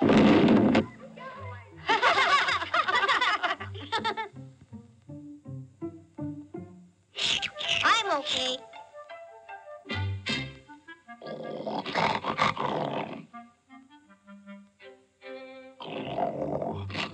I'm okay.